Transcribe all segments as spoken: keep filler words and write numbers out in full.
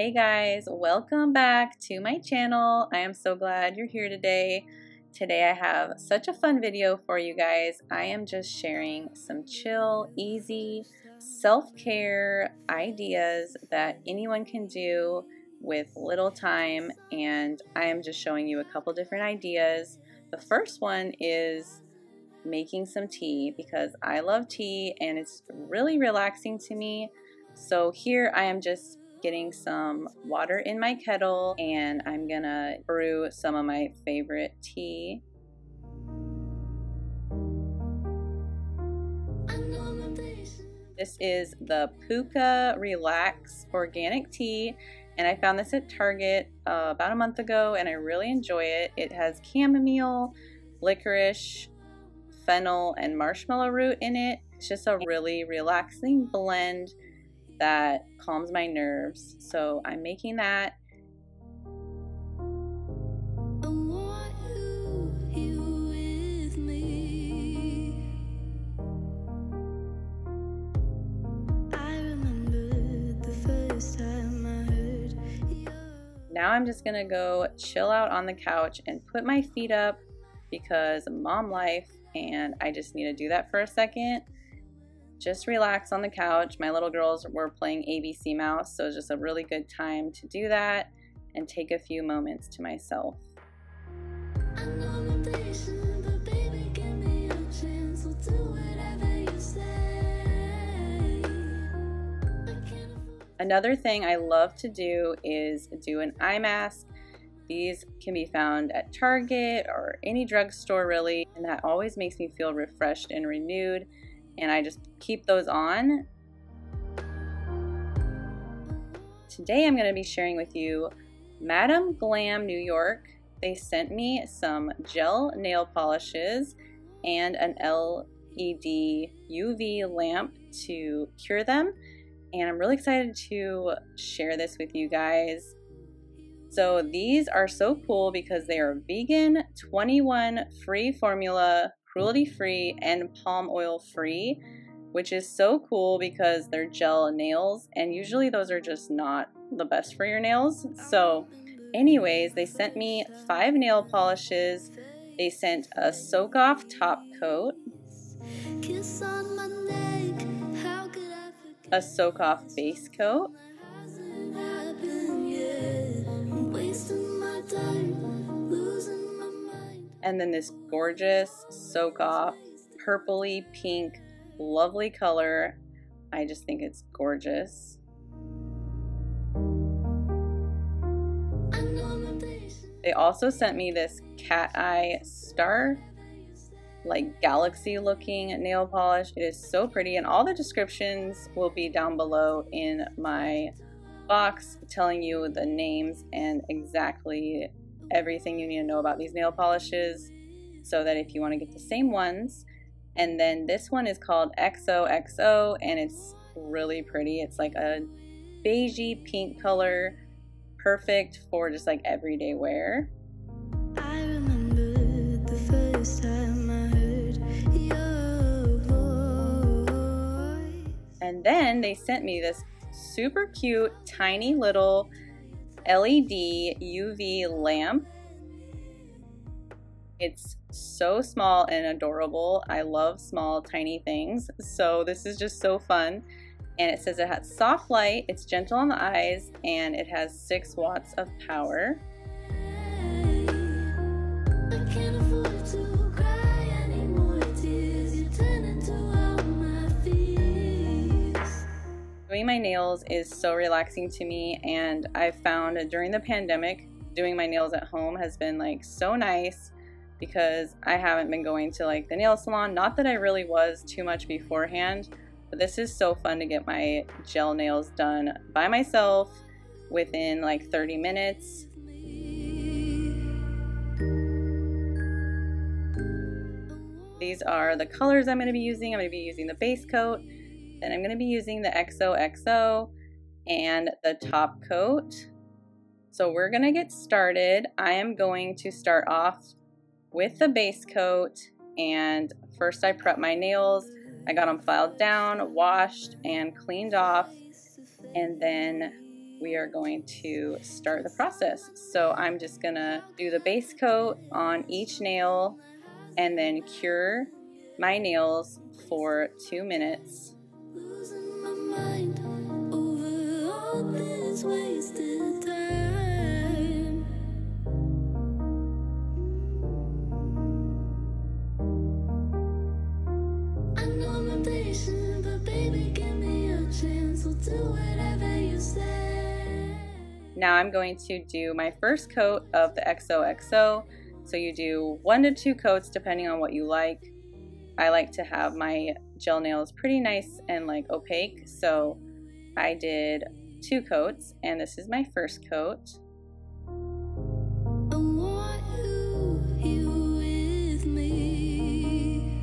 Hey guys, welcome back to my channel. I am so glad you're here today. Today I have such a fun video for you guys. I am just sharing some chill, easy self-care ideas that anyone can do with little time, and I am just showing you a couple different ideas. The first one is making some tea because I love tea and it's really relaxing to me. So here I am just getting some water in my kettle and I'm gonna brew some of my favorite tea. This is the Pukka Relax Organic Tea, and I found this at Target uh, about a month ago and I really enjoy it. It has chamomile, licorice, fennel, and marshmallow root in it. It's just a really relaxing blend that calms my nerves. So I'm making that. Now I'm just gonna go chill out on the couch and put my feet up because mom life, and I just need to do that for a second. Just relax on the couch. My little girls were playing A B C Mouse, so it's just a really good time to do that and take a few moments to myself. Another thing I love to do is do an eye mask. These can be found at Target or any drugstore really, and that always makes me feel refreshed and renewed. And I just keep those on. Today I'm going to be sharing with you Madam Glam New York. They sent me some gel nail polishes and an L E D U V lamp to cure them, and I'm really excited to share this with you guys. So these are so cool because they are vegan, twenty-one free formula, cruelty free, and palm oil free, which is so cool because they're gel nails and usually those are just not the best for your nails. So anyways, they sent me five nail polishes. They sent a soak off top coat, a soak off base coat, and then this gorgeous soak off purpley pink lovely color. I just think it's gorgeous. They also sent me this cat eye star like galaxy looking nail polish. It is so pretty, and all the descriptions will be down below in my box telling you the names and exactly everything you need to know about these nail polishes so that if you want to get the same ones. And then this one is called X O X O and it's really pretty. It's like a beigey pink color, perfect for just like everyday wear. I remember the first time I heard your voice. And then they sent me this super cute tiny little L E D U V lamp. It's so small and adorable. I love small tiny things, so this is just so fun. And it says it has soft light, it's gentle on the eyes, and it has six watts of power. Doing my nails is so relaxing to me, and I found during the pandemic doing my nails at home has been like so nice because I haven't been going to like the nail salon. Not that I really was too much beforehand, but this is so fun to get my gel nails done by myself within like thirty minutes. These are the colors I'm going to be using. I'm going to be using the base coat. Then I'm going to be using the X O X O and the top coat. So we're going to get started. I am going to start off with the base coat, and first I prepped my nails. I got them filed down, washed, and cleaned off, and then we are going to start the process. So I'm just gonna do the base coat on each nail and then cure my nails for two minutes. Losing my mind over all this wasted time. I know I'm impatient, but baby, give me a chance. I'll do whatever you say. Now I'm going to do my first coat of the X O X O. So you do one to two coats depending on what you like. I like to have my gel nails pretty nice and like opaque, so I did two coats and this is my first coat. I want you here with me.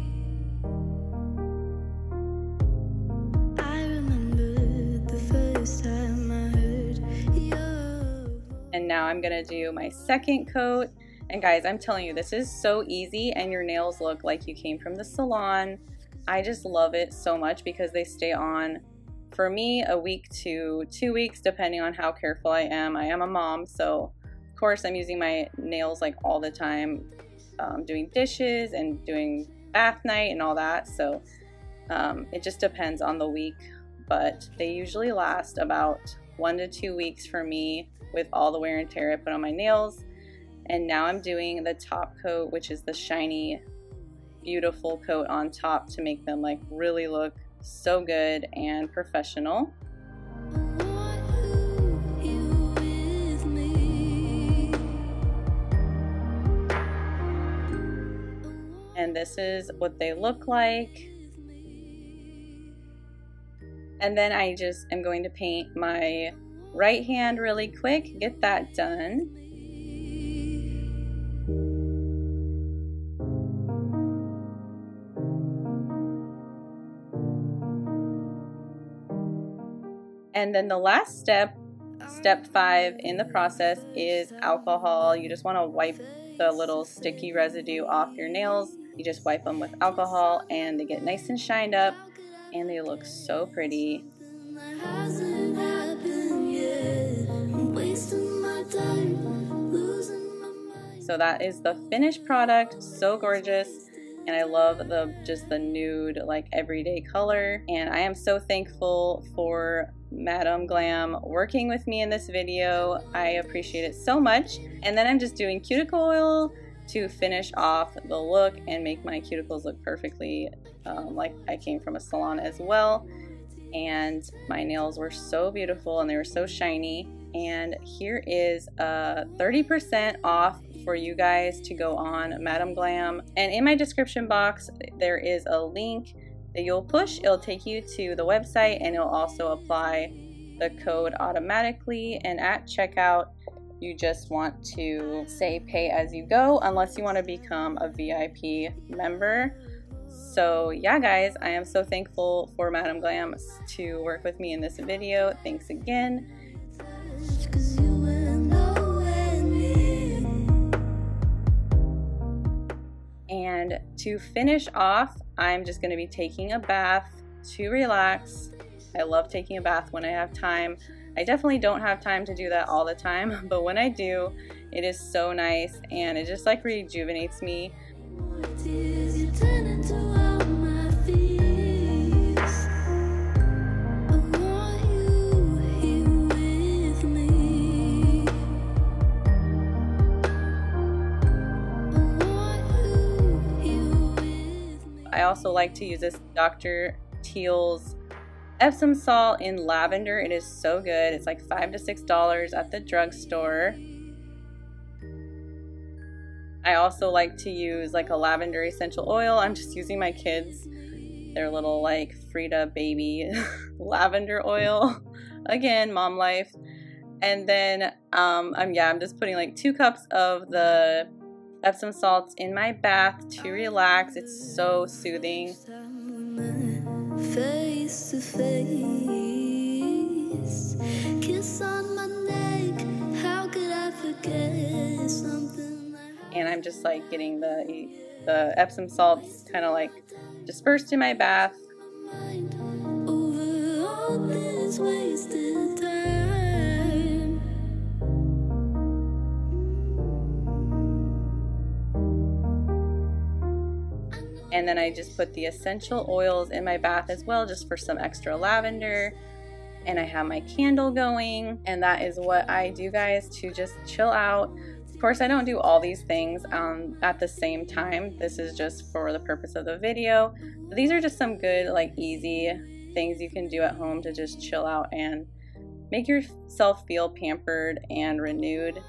I remember the first time I heard you. And now I'm gonna do my second coat. And guys, I'm telling you, this is so easy and your nails look like you came from the salon. I just love it so much because they stay on, for me, a week to two weeks, depending on how careful I am. I am a mom, so of course I'm using my nails like all the time, um, doing dishes and doing bath night and all that. So um, it just depends on the week, but they usually last about one to two weeks for me with all the wear and tear I put on my nails. And now I'm doing the top coat, which is the shiny, beautiful coat on top to make them like really look so good and professional. I want you here with me. And this is what they look like. And then I just am going to paint my right hand really quick, get that done. And then the last step, step five in the process, is alcohol. You just want to wipe the little sticky residue off your nails. You just wipe them with alcohol and they get nice and shined up and they look so pretty. So that is the finished product. So gorgeous. And I love the just the nude, like everyday color. And I am so thankful for Madam Glam working with me in this video. I appreciate it so much. And then I'm just doing cuticle oil to finish off the look and make my cuticles look perfectly um, like I came from a salon as well. And my nails were so beautiful and they were so shiny. And here is uh, thirty percent off for you guys to go on Madam Glam, and in my description box there is a link that you'll push. It'll take you to the website and it'll also apply the code automatically, and at checkout you just want to say pay as you go unless you want to become a V I P member. So yeah guys, I am so thankful for Madam Glam to work with me in this video. Thanks again. And to finish off, I'm just going to be taking a bath to relax. I love taking a bath when I have time. I definitely don't have time to do that all the time, but when I do, it is so nice and it just like rejuvenates me. I also like to use this Doctor Teal's Epsom salt in lavender. It is so good. It's like five to six dollars at the drugstore. I also like to use like a lavender essential oil. I'm just using my kids, their little like Frida Baby lavender oil. Again, mom life. And then um, I'm yeah, I'm just putting like two cups of the Epsom salts in my bath to relax. It's so soothing. Face to face, kiss on my neck. How could I forget something? And I'm just like getting the the Epsom salts kind of like dispersed in my bath. Over all this wasted time. And then I just put the essential oils in my bath as well, just for some extra lavender. And I have my candle going, and that is what I do, guys, to just chill out. Of course, I don't do all these things um, at the same time. This is just for the purpose of the video. But these are just some good, like, easy things you can do at home to just chill out and make yourself feel pampered and renewed,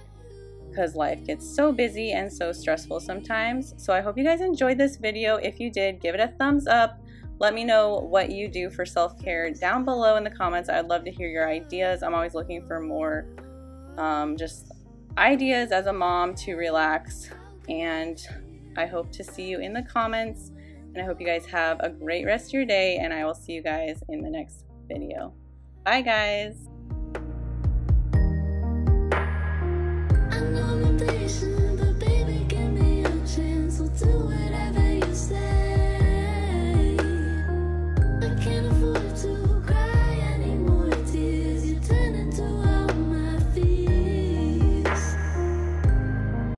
because life gets so busy and so stressful sometimes. So I hope you guys enjoyed this video. If you did, give it a thumbs up. Let me know what you do for self-care down below in the comments. I'd love to hear your ideas. I'm always looking for more um, just ideas as a mom to relax. And I hope to see you in the comments. And I hope you guys have a great rest of your day. And I will see you guys in the next video. Bye, guys.